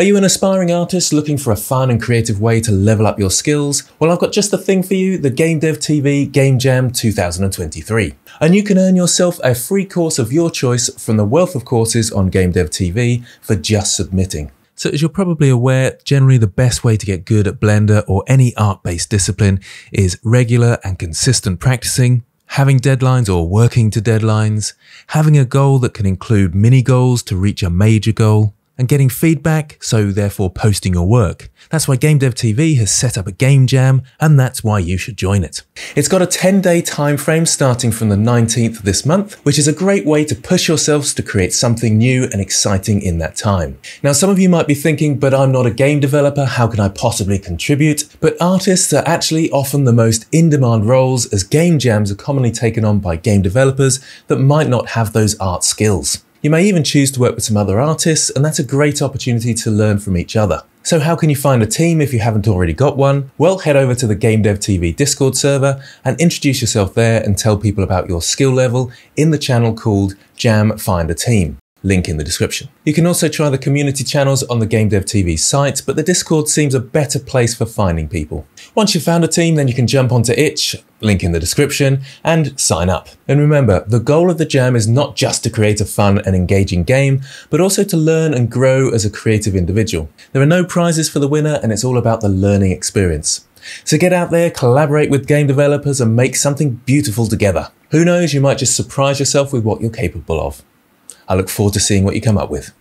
Are you an aspiring artist looking for a fun and creative way to level up your skills? Well, I've got just the thing for you, the Game Dev TV Game Jam 2023. And you can earn yourself a free course of your choice from the wealth of courses on Game Dev TV for just submitting. So as you're probably aware, generally the best way to get good at Blender or any art-based discipline is regular and consistent practicing, having deadlines or working to deadlines, having a goal that can include mini goals to reach a major goal, and getting feedback, so therefore posting your work. That's why Game Dev TV has set up a game jam, and that's why you should join it. It's got a 10-day time frame starting from the 19th of this month, which is a great way to push yourselves to create something new and exciting in that time. Now, some of you might be thinking, but I'm not a game developer, how can I possibly contribute? But artists are actually often the most in-demand roles, as game jams are commonly taken on by game developers that might not have those art skills. You may even choose to work with some other artists, and that's a great opportunity to learn from each other. So how can you find a team if you haven't already got one? Well, head over to the Game Dev TV Discord server and introduce yourself there and tell people about your skill level in the channel called Jam Find a Team. Link in the description. You can also try the community channels on the Game Dev TV site, but the Discord seems a better place for finding people. Once you've found a team, then you can jump onto Itch, link in the description, and sign up. And remember, the goal of the jam is not just to create a fun and engaging game, but also to learn and grow as a creative individual. There are no prizes for the winner, and it's all about the learning experience. So get out there, collaborate with game developers, and make something beautiful together. Who knows, you might just surprise yourself with what you're capable of. I look forward to seeing what you come up with.